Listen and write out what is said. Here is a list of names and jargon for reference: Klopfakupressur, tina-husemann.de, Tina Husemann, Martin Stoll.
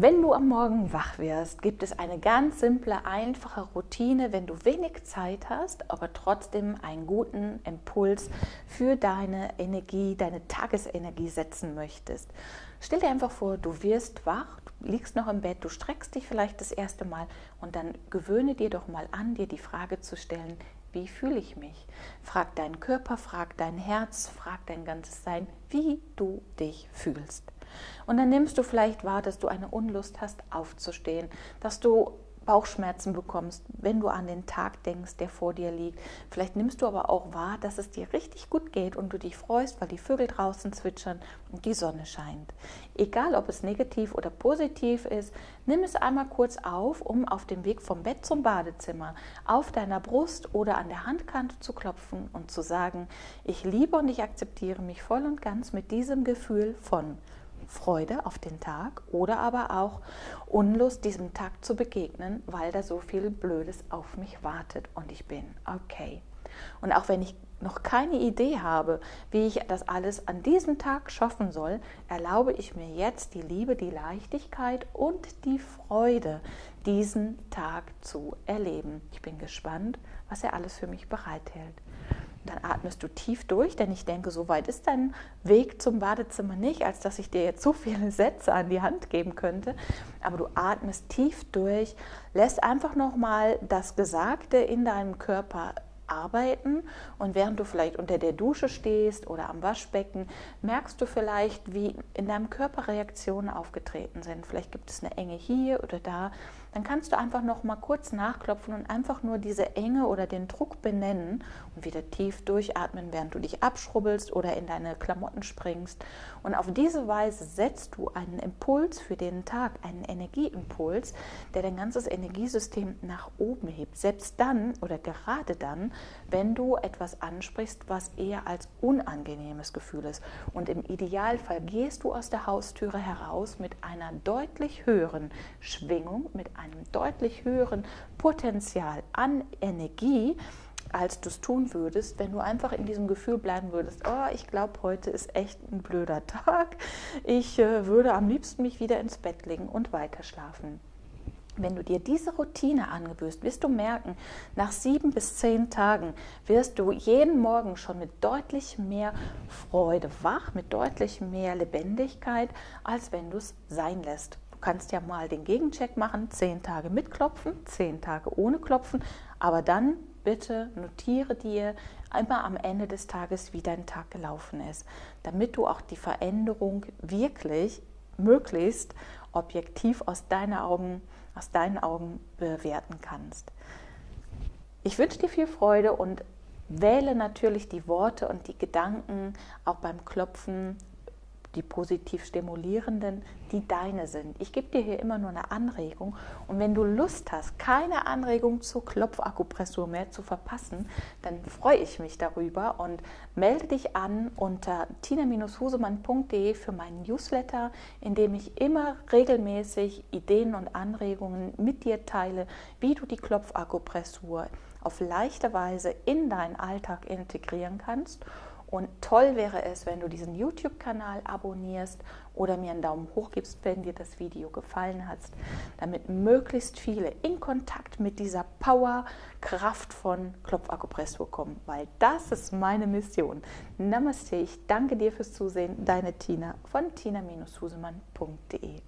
Wenn du am Morgen wach wirst, gibt es eine ganz simple, einfache Routine, wenn du wenig Zeit hast, aber trotzdem einen guten Impuls für deine Energie, deine Tagesenergie setzen möchtest. Stell dir einfach vor, du wirst wach, du liegst noch im Bett, du streckst dich vielleicht das erste Mal und dann gewöhne dir doch mal an, dir die Frage zu stellen, wie fühle ich mich? Frag deinen Körper, frag dein Herz, frag dein ganzes Sein, wie du dich fühlst. Und dann nimmst du vielleicht wahr, dass du eine Unlust hast, aufzustehen, dass du Bauchschmerzen bekommst, wenn du an den Tag denkst, der vor dir liegt. Vielleicht nimmst du aber auch wahr, dass es dir richtig gut geht und du dich freust, weil die Vögel draußen zwitschern und die Sonne scheint. Egal, ob es negativ oder positiv ist, nimm es einmal kurz auf, um auf dem Weg vom Bett zum Badezimmer auf deiner Brust oder an der Handkante zu klopfen und zu sagen, ich liebe und ich akzeptiere mich voll und ganz mit diesem Gefühl von Freude auf den Tag oder aber auch Unlust, diesem Tag zu begegnen, weil da so viel Blödes auf mich wartet und ich bin okay. Und auch wenn ich noch keine Idee habe, wie ich das alles an diesem Tag schaffen soll, erlaube ich mir jetzt die Liebe, die Leichtigkeit und die Freude, diesen Tag zu erleben. Ich bin gespannt, was er alles für mich bereithält. Dann atmest du tief durch, denn ich denke, so weit ist dein Weg zum Badezimmer nicht, als dass ich dir jetzt so viele Sätze an die Hand geben könnte. Aber du atmest tief durch, lässt einfach nochmal das Gesagte in deinem Körper arbeiten und während du vielleicht unter der Dusche stehst oder am Waschbecken, merkst du vielleicht, wie in deinem Körper Reaktionen aufgetreten sind. Vielleicht gibt es eine Enge hier oder da. Dann kannst du einfach noch mal kurz nachklopfen und einfach nur diese Enge oder den Druck benennen und wieder tief durchatmen, während du dich abschrubbelst oder in deine Klamotten springst. Und auf diese Weise setzt du einen Impuls für den Tag, einen Energieimpuls, der dein ganzes Energiesystem nach oben hebt. Selbst dann oder gerade dann, wenn du etwas ansprichst, was eher als unangenehmes Gefühl ist. Und im Idealfall gehst du aus der Haustüre heraus mit einer deutlich höheren Schwingung, mit einem deutlich höheren Potenzial an Energie, als du es tun würdest, wenn du einfach in diesem Gefühl bleiben würdest, oh, ich glaube, heute ist echt ein blöder Tag, ich würde am liebsten mich wieder ins Bett legen und weiterschlafen. Wenn du dir diese Routine angewöhnst, wirst du merken, nach 7 bis 10 Tagen wirst du jeden Morgen schon mit deutlich mehr Freude wach, mit deutlich mehr Lebendigkeit, als wenn du es sein lässt. Du kannst ja mal den Gegencheck machen, 10 Tage mit Klopfen, 10 Tage ohne Klopfen, aber dann bitte notiere dir immer am Ende des Tages, wie dein Tag gelaufen ist, damit du auch die Veränderung wirklich möglichst objektiv aus deinen Augen bewerten kannst. Ich wünsche dir viel Freude und wähle natürlich die Worte und die Gedanken auch beim Klopfen, die positiv stimulierenden, die deine sind. Ich gebe dir hier immer nur eine Anregung und wenn du Lust hast, keine Anregung zur Klopfakupressur mehr zu verpassen, dann freue ich mich darüber und melde dich an unter tina-husemann.de für meinen Newsletter, in dem ich immer regelmäßig Ideen und Anregungen mit dir teile, wie du die Klopfakupressur auf leichte Weise in deinen Alltag integrieren kannst. Und toll wäre es, wenn du diesen YouTube-Kanal abonnierst oder mir einen Daumen hoch gibst, wenn dir das Video gefallen hat, damit möglichst viele in Kontakt mit dieser Powerkraft von Klopfakupressur kommen, weil das ist meine Mission. Namaste, ich danke dir fürs Zusehen, deine Tina von tina-husemann.de.